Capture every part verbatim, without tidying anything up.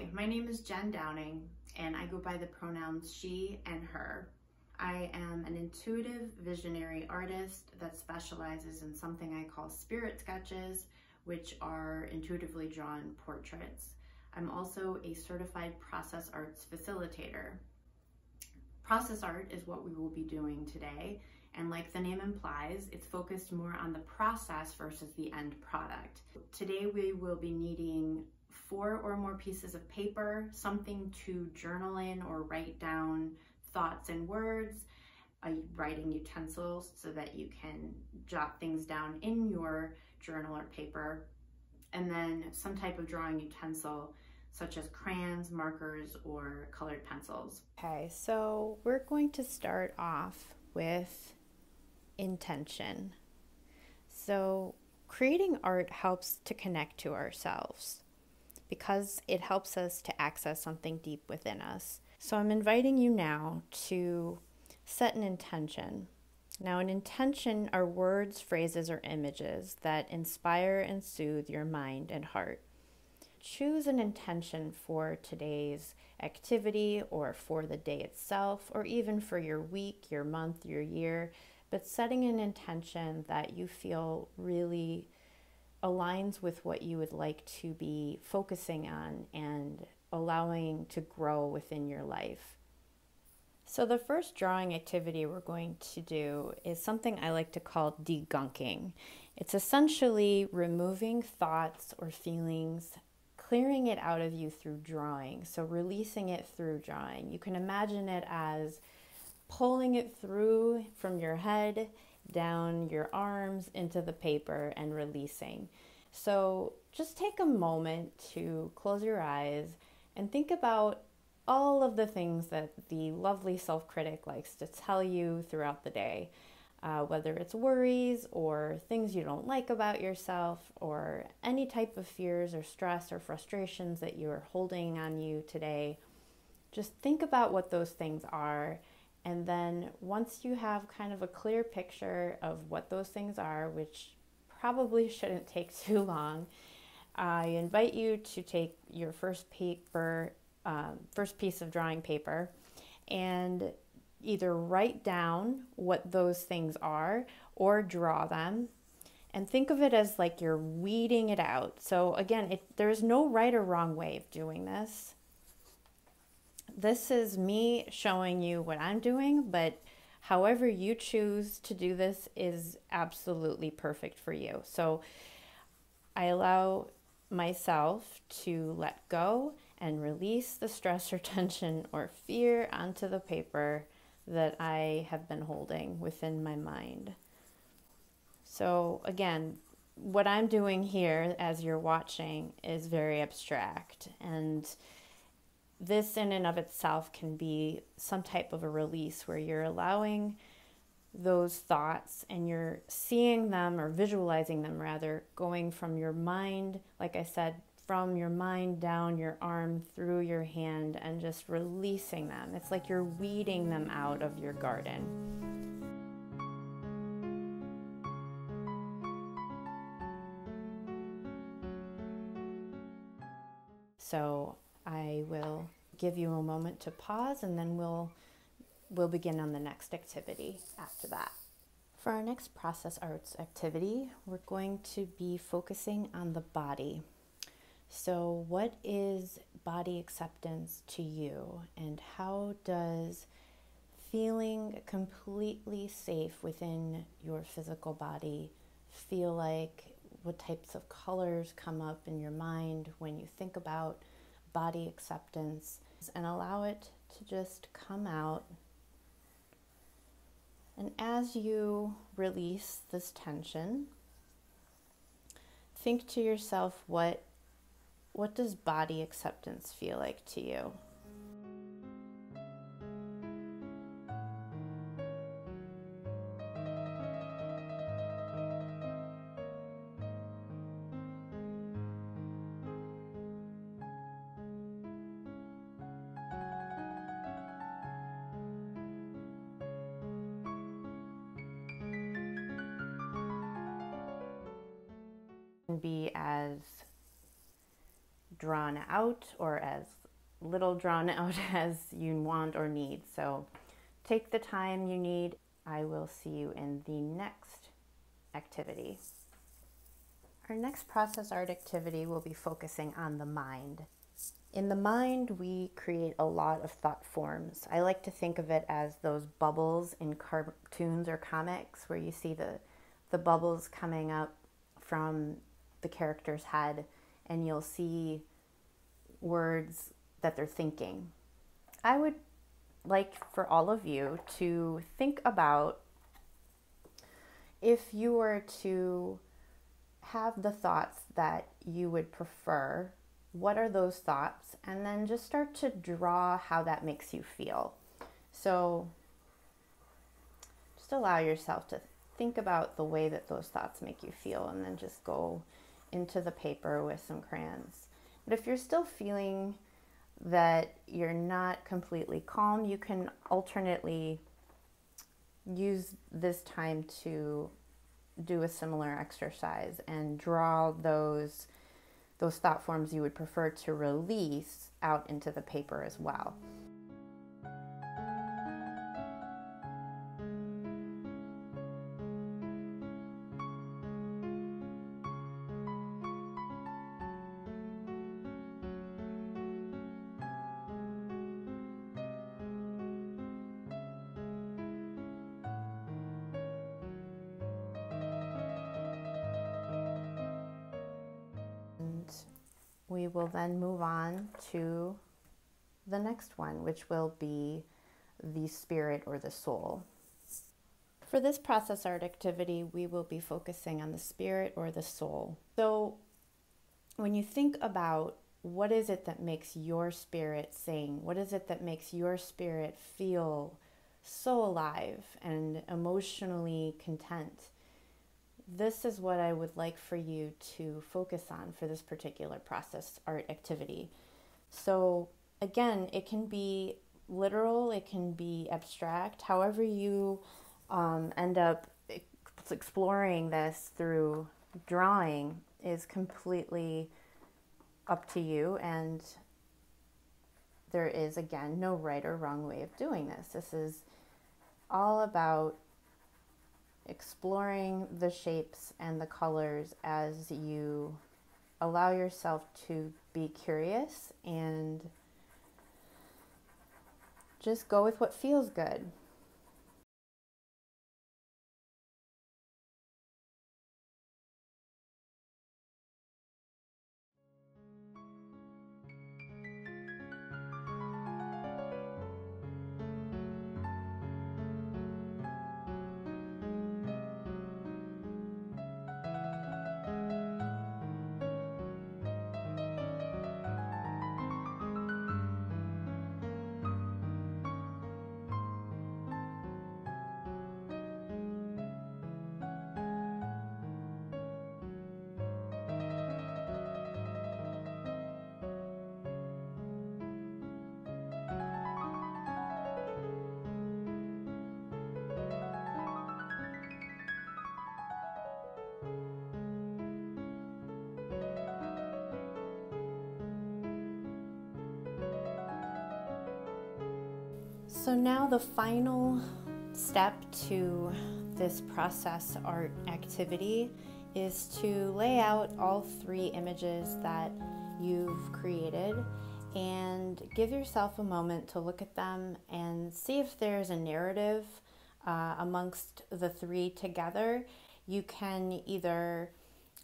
Hi, my name is Jen Downing, and I go by the pronouns she and her. I am an intuitive visionary artist that specializes in something I call spirit sketches, which are intuitively drawn portraits. I'm also a certified process arts facilitator. Process art is what we will be doing today, and like the name implies, it's focused more on the process versus the end product. Today we will be needing four or more pieces of paper, something to journal in or write down thoughts and words, a writing utensil so that you can jot things down in your journal or paper, and then some type of drawing utensil such as crayons, markers, or colored pencils. Okay, so we're going to start off with intention. So creating art helps to connect to ourselves because it helps us to access something deep within us. So I'm inviting you now to set an intention. Now, an intention are words, phrases, or images that inspire and soothe your mind and heart. Choose an intention for today's activity or for the day itself, or even for your week, your month, your year, but setting an intention that you feel really aligns with what you would like to be focusing on and allowing to grow within your life. So the first drawing activity we're going to do is something I like to call debunking. It's essentially removing thoughts or feelings, clearing it out of you through drawing. So releasing it through drawing. You can imagine it as pulling it through from your head down your arms into the paper and releasing. So just take a moment to close your eyes and think about all of the things that the lovely self-critic likes to tell you throughout the day, uh, whether it's worries or things you don't like about yourself or any type of fears or stress or frustrations that you are holding on you today. Just think about what those things are, and then once you have kind of a clear picture of what those things are, which probably shouldn't take too long, I invite you to take your first paper Um, first piece of drawing paper and either write down what those things are or draw them, and think of it as like you're weeding it out. So again, it, there's no right or wrong way of doing this. This is me showing you what I'm doing, but however you choose to do this is absolutely perfect for you. So I allow myself to let go and release the stress or tension or fear onto the paper that I have been holding within my mind. So again, what I'm doing here as you're watching is very abstract, and this in and of itself can be some type of a release where you're allowing those thoughts and you're seeing them or visualizing them rather going from your mind, like I said, from your mind down your arm through your hand and just releasing them. It's like you're weeding them out of your garden. So I will give you a moment to pause, and then we'll we'll begin on the next activity after that. For our next process arts activity, we're going to be focusing on the body. So what is body acceptance to you, and how does feeling completely safe within your physical body feel like? What types of colors come up in your mind when you think about body acceptance? And allow it to just come out. And as you release this tension, think to yourself, what What does body acceptance feel like to you? Be as drawn out or as little drawn out as you want or need. So take the time you need. I will see you in the next activity. Our next process art activity will be focusing on the mind. In the mind, we create a lot of thought forms. I like to think of it as those bubbles in cartoons or comics where you see the, the bubbles coming up from the character's head, and you'll see words that they're thinking. I would like for all of you to think about, if you were to have the thoughts that you would prefer, what are those thoughts? And then just start to draw how that makes you feel. So just allow yourself to think about the way that those thoughts make you feel, and then just go into the paper with some crayons. But if you're still feeling that you're not completely calm, you can alternately use this time to do a similar exercise and draw those those thought forms you would prefer to release out into the paper as well. We will then move on to the next one, which will be the spirit or the soul. For this process art activity, we will be focusing on the spirit or the soul. So when you think about what is it that makes your spirit sing, what is it that makes your spirit feel so alive and emotionally content, this is what I would like for you to focus on for this particular process art activity. So again, it can be literal, it can be abstract, however you um, end up exploring this through drawing is completely up to you, and there is, again, no right or wrong way of doing this. This is all about exploring the shapes and the colors as you allow yourself to be curious and just go with what feels good. So now the final step to this process art activity is to lay out all three images that you've created and give yourself a moment to look at them and see if there's a narrative uh, amongst the three together. You can either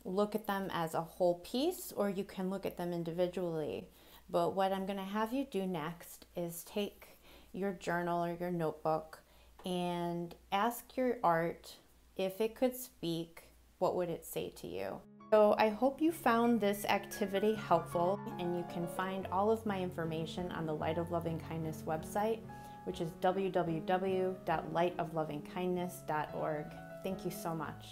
look at them as a whole piece or you can look at them individually. But what I'm going to have you do next is take your journal or your notebook and ask your art, if it could speak, what would it say to you? So I hope you found this activity helpful, and you can find all of my information on the Light of Loving Kindness website, which is w w w dot light of loving kindness dot org. Thank you so much.